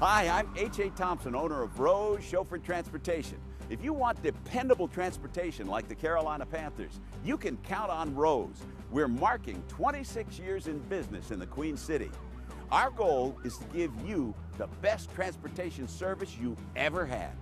Hi, I'm H.A. Thompson, owner of Rose Chauffeured Transportation. If you want dependable transportation like the Carolina Panthers, you can count on Rose. We're marking 26 years in business in the Queen City. Our goal is to give you the best transportation service you ever had.